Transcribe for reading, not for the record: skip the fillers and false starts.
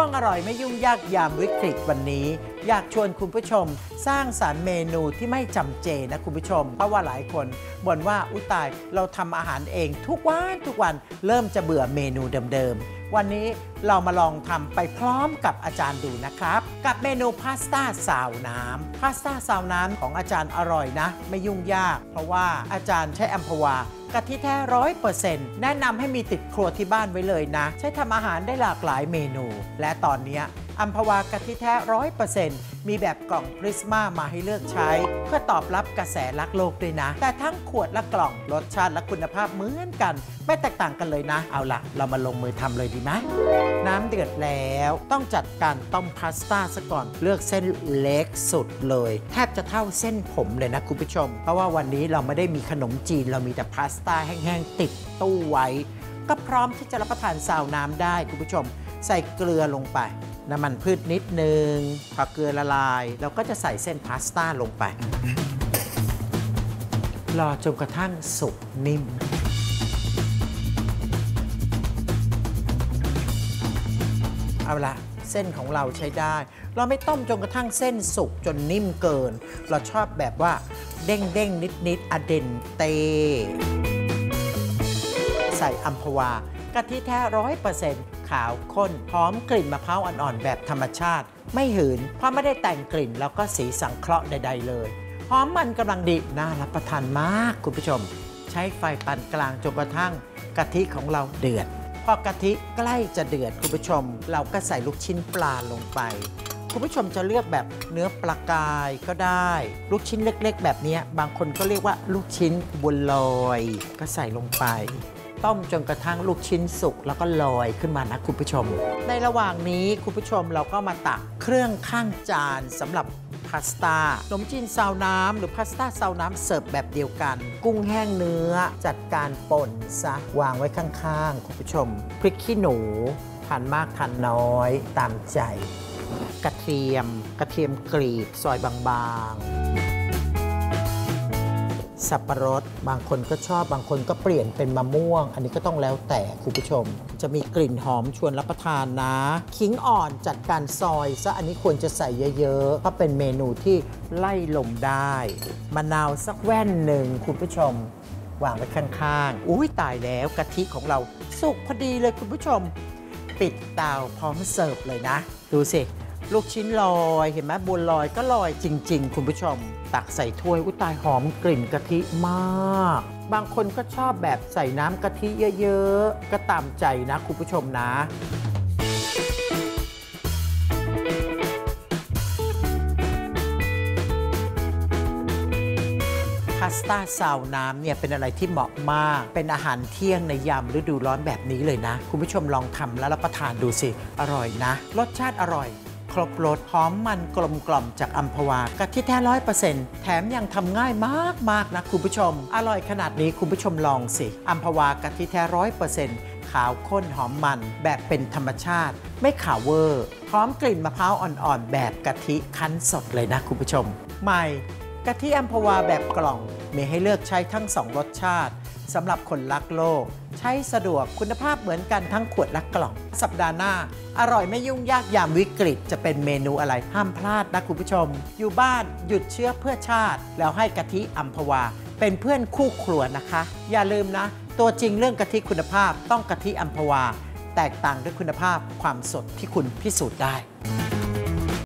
ช่วงอร่อยไม่ยุ่งยากยามวิกฤตวันนี้อยากชวนคุณผู้ชมสร้างสรรค์เมนูที่ไม่จำเจนะคุณผู้ชมเพราะว่าหลายคนบ่นว่าอุ๊ยตายเราทำอาหารเองทุกวันเริ่มจะเบื่อเมนูเดิมๆวันนี้เรามาลองทำไปพร้อมกับอาจารย์ดูนะครับกับเมนูพาสต้าซาวน้ำของอาจารย์อร่อยนะไม่ยุ่งยากเพราะว่าอาจารย์ใช้อัมพวากะทิแท้ 100% แนะนำให้มีติดครัวที่บ้านไว้เลยนะใช้ทำอาหารได้หลากหลายเมนูและตอนนี้อัมพวากะทิแท้ 100% มีแบบกล่องพริสมามาให้เลือกใช้เพื่อตอบรับกระแสรักโลกด้วยนะแต่ทั้งขวดและกล่องรสชาติและคุณภาพเหมือนกันไม่แตกต่างกันเลยนะเอาล่ะเรามาลงมือทำเลยดีไหมน้ำเดือดแล้วต้องจัดการต้มพาสต้าซะก่อนเลือกเส้นเล็กสุดเลยแทบจะเท่าเส้นผมเลยนะคุณผู้ชมเพราะว่าวันนี้เราไม่ได้มีขนมจีนเรามีแต่พาสต้าแห้งๆติดตู้ไว้ก็พร้อมที่จะรับประทานซาวน้ำได้คุณผู้ชมใส่เกลือลงไปน้ำมันพืชนิดนึงพอเกลือละลายเราก็จะใส่เส้นพาสต้าลงไปรอจนกระทั่งสุกนิ่มเอาละเส้นของเราใช้ได้เราไม่ต้มจนกระทั่งเส้นสุกจนนิ่มเกินเราชอบแบบว่าเด้งๆนิดๆอเดนเตใส่อัมพวากะทิแท้ 100% ขาวข้นหอมกลิ่นมะพร้าวอ่อนๆแบบธรรมชาติไม่หืนเพราะไม่ได้แต่งกลิ่นแล้วก็สีสังเคราะห์ใดๆเลยหอมมันกำลังดีน่ารับประทานมากคุณผู้ชมใช้ไฟปานกลางจนกระทั่งกะทิของเราเดือดพอกะทิใกล้จะเดือดคุณผู้ชมเราก็ใส่ลูกชิ้นปลาลงไปคุณผู้ชมจะเลือกแบบเนื้อปลากายก็ได้ลูกชิ้นเล็กๆแบบนี้บางคนก็เรียกว่าลูกชิ้นบัวลอยก็ใส่ลงไปต้มจนกระทั่งลูกชิ้นสุกแล้วก็ลอยขึ้นมานะคุณผู้ชมในระหว่างนี้คุณผู้ชมเราก็มาตักเครื่องข้างจานสำหรับพาสต้าขนมจีนซาวน้ำหรือพาสต้าซาวน้ำเสิร์ฟแบบเดียวกันกุ้งแห้งเนื้อจัดการป่นซะวางไว้ข้างๆคุณผู้ชมพริกขี้หนูทานมากทานน้อยตามใจกระเทียมกรีบซอยบางๆสับปะรดบางคนก็ชอบบางคนก็เปลี่ยนเป็นมะม่วงอันนี้ก็ต้องแล้วแต่คุณผู้ชมจะมีกลิ่นหอมชวนรับประทานนะขิงอ่อนจัดการซอยซะอันนี้ควรจะใส่เยอะๆเพราะเป็นเมนูที่ไล่ลมได้มะนาวสักแว่นหนึ่งคุณผู้ชมวางไว้ข้างๆอุ้ยตายแล้วกะทิของเราสุกพอดีเลยคุณผู้ชมปิดเตาพร้อมเสิร์ฟเลยนะดูสิลูกชิ้นลอยเห็นไหมบัวลอยก็ลอยจริงๆคุณผู้ชมตักใส่ถ้วยอุ๊ยตายหอมกลิ่นกะทิมากบางคนก็ชอบแบบใส่น้ำกะทิเยอะๆก็ตามใจนะคุณผู้ชมนะพาสต้าซาวน้ำเนี่ยเป็นอะไรที่เหมาะมากเป็นอาหารเที่ยงในยามฤดูร้อนแบบนี้เลยนะคุณผู้ชมลองทำแล้วรับประทานดูสิอร่อยนะรสชาติอร่อยครบรสหอมมันกลมกล่อมจากอัมพวากะทิแท้ 100% แถมยังทำง่ายมากๆนะคุณผู้ชมอร่อยขนาดนี้คุณผู้ชมลองสิอัมพวากะทิแท้ 100% ขาวข้นหอมมันแบบเป็นธรรมชาติไม่ขาวเวอร์พร้อมกลิ่นมะพร้าวอ่อนๆแบบกะทิคั้นสดเลยนะคุณผู้ชมใหม่กะทิอัมพวาแบบกล่องมีให้เลือกใช้ทั้ง2รสชาติสำหรับคนรักโลกใช้สะดวกคุณภาพเหมือนกันทั้งขวดและกล่องสัปดาห์หน้าอร่อยไม่ยุ่งยากยามวิกฤตจะเป็นเมนูอะไรห้ามพลาดนะคุณผู้ชมอยู่บ้านหยุดเชื้อเพื่อชาติแล้วให้กะทิอัมพวาเป็นเพื่อนคู่ครัวนะคะอย่าลืมนะตัวจริงเรื่องกะทิคุณภาพต้องกะทิอัมพวาแตกต่างด้วยคุณภาพความสดที่คุณพิสูจน์ได้